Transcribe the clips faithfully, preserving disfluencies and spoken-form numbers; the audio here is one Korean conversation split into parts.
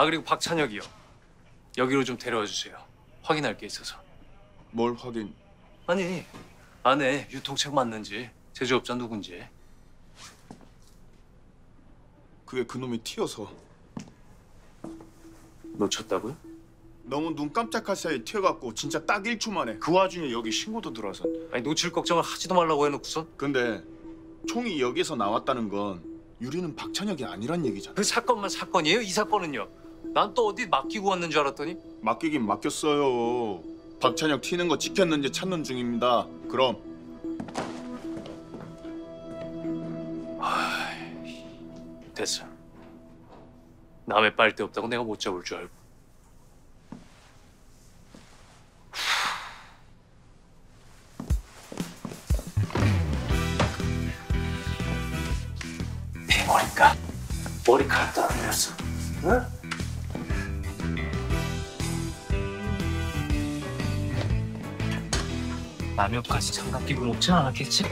아, 그리고 박찬혁이요. 여기로 좀 데려와 주세요. 확인할 게 있어서. 뭘 확인? 아니, 안에 유통책 맞는지, 제조업자 누군지. 그게 그놈이 튀어서. 놓쳤다고요? 너무 눈 깜짝할 사이 튀어갖고 진짜 딱 일 초 만에 그 와중에 여기 신고도 들어와서. 아니, 놓칠 걱정을 하지도 말라고 해놓고선. 근데 총이 여기서 나왔다는 건 유리는 박찬혁이 아니란 얘기잖아. 그 사건만 사건이에요? 이 사건은요? 난 또 어디 맡기고 왔는 줄 알았더니. 맡기긴 맡겼어요. 박찬혁 튀는 거 지켰는지 찾는 중입니다. 그럼. 아, 됐어. 남의 빨대 없다고 내가 못 잡을 줄 알고. 네 머리가 머리카락도 안 내렸어. 응? 라면까지 장갑 끼고 먹진 않았겠지?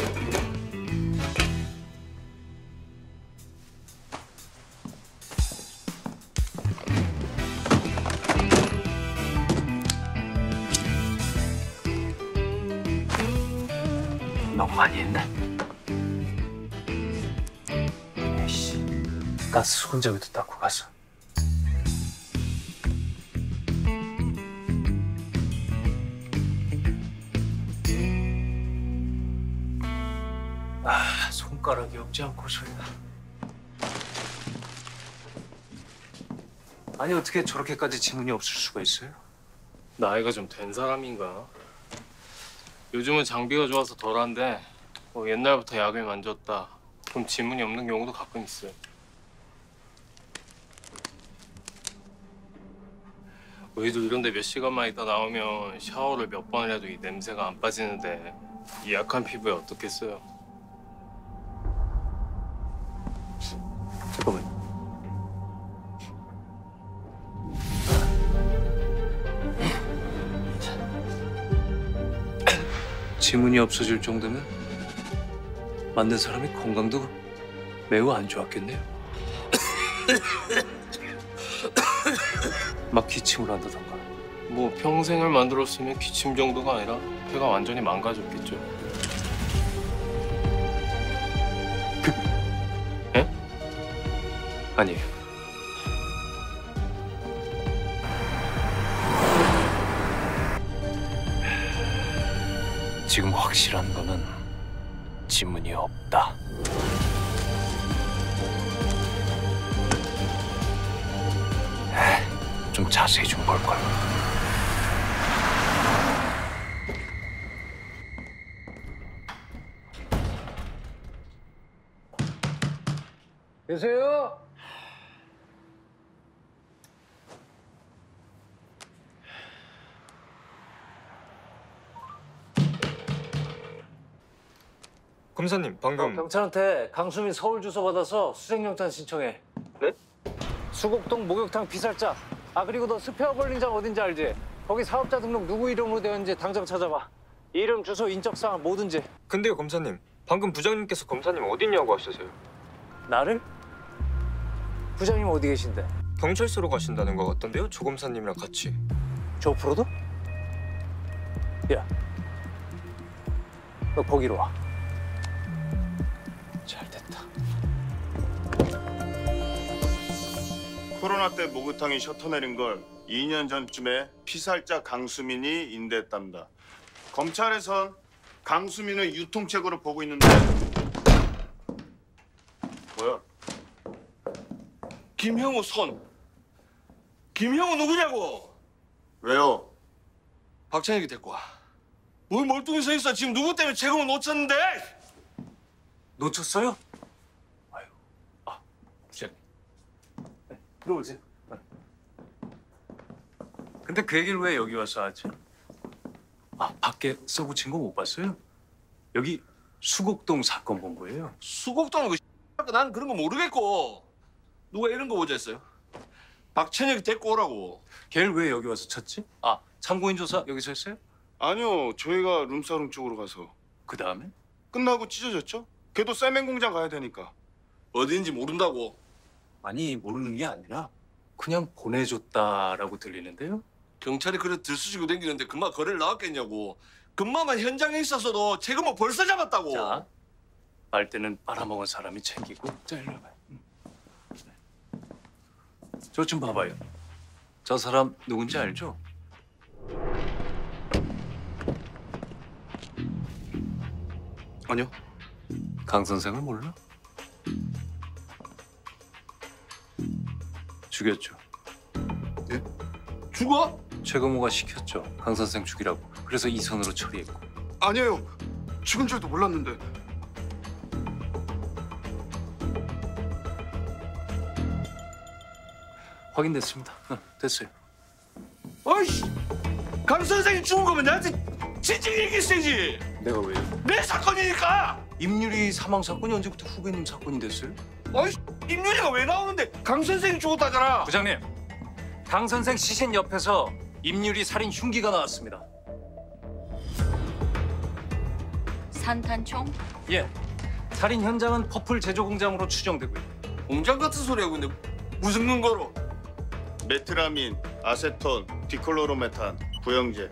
너무 많이 했네? 에이씨, 가스 수건장에도 닦고 가서. 손가락이 없지 않고 소리나. 아니 어떻게 저렇게까지 지문이 없을 수가 있어요? 나이가 좀 된 사람인가? 요즘은 장비가 좋아서 덜한데 뭐 옛날부터 약을 만졌다 그럼 지문이 없는 경우도 가끔 있어요. 우리도 이런데 몇 시간만 있다 나오면 샤워를 몇 번을 해도 이 냄새가 안 빠지는데 이 약한 피부에 어떻겠어요? 잠깐만. 지문이 없어질 정도면 만든 사람이 건강도 매우 안 좋았겠네요. 막 기침을 한다던가. 뭐 평생을 만들었으면 기침 정도가 아니라 폐가 완전히 망가졌겠죠. 아니에요. 지금 확실한 거는 지문이 없다. 좀 자세히 좀 볼 걸. 계세요? 검사님, 방금... 어, 경찰한테 강수민 서울 주소 받아서 수색영장 신청해. 네? 수곡동 목욕탕 피살자. 아, 그리고 너 스페어 볼링장 어딘지 알지? 거기 사업자 등록 누구 이름으로 되어 있는지 당장 찾아봐. 이름, 주소, 인적사항 뭐든지. 근데요, 검사님. 방금 부장님께서 검사님 어디냐고 하셨어요. 나를? 부장님 어디 계신데? 경찰서로 가신다는 것 같던데요, 조 검사님이랑 같이. 조 프로도? 야, 너 거기로 와. 잘됐다. 코로나 때 목욕탕이 셔터 내린 걸 이 년 전쯤에 피살자 강수민이 인대했답니다. 검찰에선 강수민을 유통책으로 보고 있는데 뭐야? 김형우 선! 김형우 누구냐고! 왜요? 박찬혁이 데리고 와. 뭘 멀뚱히 서 있어? 지금 누구 때문에 재검을 놓쳤는데? 놓쳤어요? 아유, 아, 부장님. 네, 들어오세요. 네. 근데 그 얘기를 왜 여기 와서 하지? 아, 밖에 써붙인 거 못 봤어요? 여기 수곡동 사건 본 거예요. 수곡동은 그 X가 난 그런 거 모르겠고. 누가 이런 거 보자 했어요? 박찬혁이 데리고 오라고. 걔를 왜 여기 와서 찾지? 아, 참고인 조사 여기서 했어요? 아니요, 저희가 룸사롱 쪽으로 가서. 그 다음에? 끝나고 찢어졌죠? 걔도 세멘 공장 가야 되니까. 어딘지 모른다고. 아니, 모르는 게 아니라 그냥 보내줬다라고 들리는데요? 경찰이 그래 들쑤시고 댕기는데 금마 거래를 나왔겠냐고. 금마만 현장에 있어서도 최금호 벌써 잡았다고. 자, 빨대는 빨아먹은 사람이 챙기고. 자, 일로 와봐요. 저 좀 봐봐요. 저 사람 누군지 알죠? 아니요. 강 선생을 몰라? 죽였죠. 예? 죽어? 최금호가 시켰죠. 강 선생 죽이라고. 그래서 이 선으로 처리했고. 아니에요. 죽은 줄도 몰랐는데. 확인됐습니다. 어, 됐어요. 어이씨! 강 선생이 죽은 거면 나한테 진작 얘기했어야지! 내가 왜요? 내 사건이니까! 임유리 사망 사건이 언제부터 후배님 사건이 됐어요? 어이씨! 임유리가 왜 나오는데 강 선생이 죽었다잖아! 부장님! 강 선생 시신 옆에서 임유리 살인 흉기가 나왔습니다. 산탄총? 예. 살인 현장은 퍼플 제조 공장으로 추정되고요. 공장 같은 소리하고 있는데 무슨 근거로? 메트라민, 아세톤, 디클로로메탄, 구형제.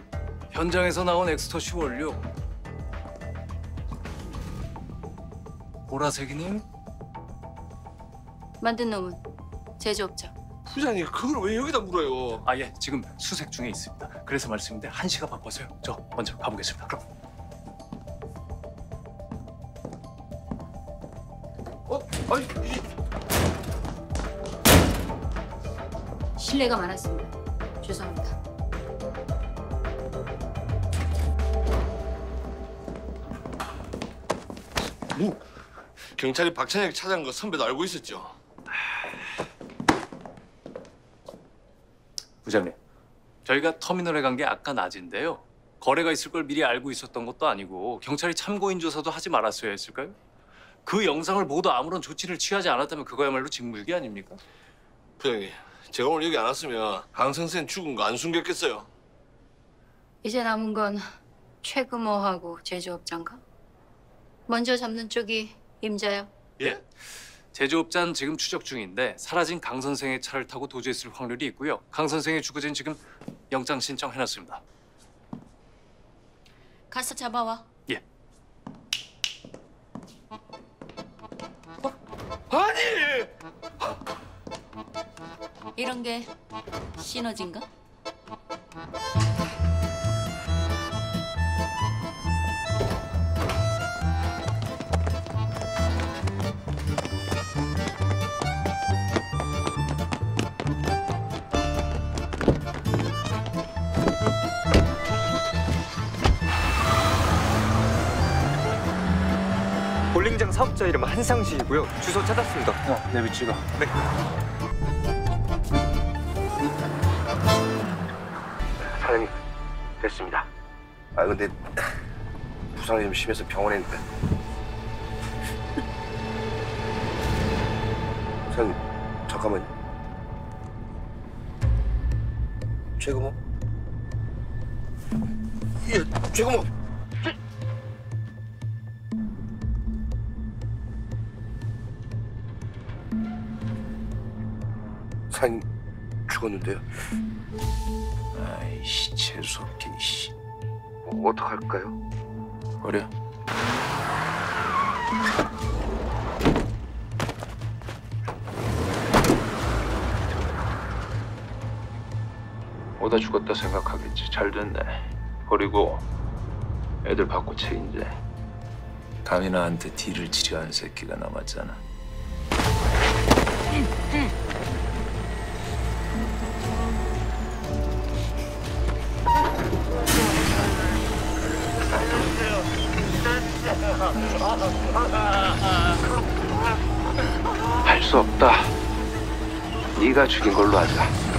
현장에서 나온 엑스터시 원료. 보라색이네요? 만든 놈은 제조업자. 부장님, 그걸 왜 여기다 물어요? 아, 예, 지금 수색 중에 있습니다. 그래서 말씀인데 한시가 바빠서요. 저 먼저 가보겠습니다. 그럼. 어? 아니, 이... 실례가 많았습니다. 죄송합니다. 뭐? 경찰이 박찬혁 찾아간 거 선배도 알고 있었죠? 부장님, 저희가 터미널에 간 게 아까 낮인데요. 거래가 있을 걸 미리 알고 있었던 것도 아니고 경찰이 참고인 조사도 하지 말았어야 했을까요? 그 영상을 보고도 아무런 조치를 취하지 않았다면 그거야말로 직무유기 아닙니까? 부장님, 제가 오늘 여기 안 왔으면 강 선생 죽은 거 안 숨겼겠어요? 이제 남은 건 최금호하고 제조업자인가? 먼저 잡는 쪽이 임자요? 예? 제조업자는 지금 추적 중인데 사라진 강 선생의 차를 타고 도주했을 확률이 있고요. 강 선생의 주거지는 지금 영장 신청해놨습니다. 가서 잡아와. 예. 어? 아니! 이런 게 시너지인가? 볼링장 사업자 이름은 한상식이고요. 주소 찾았습니다. 어, 내 위치가. 네. 사장님, 됐습니다. 아, 근데 부상이 좀 심해서 병원에 있는데. 사장님, 잠깐만요. 최금호? 예, 최금호! 사인 죽었는데요. 아이씨, 재수없긴 씨. 어, 어떡할까요? 어려. 오다 죽었다 생각하겠지. 잘 됐네. 버리고 애들 받고 책임져. 감히 나한테 딜을 치려 한 새끼가 남았잖아. 응, 응. 할 수 없다. 네가 죽인 걸로 하자.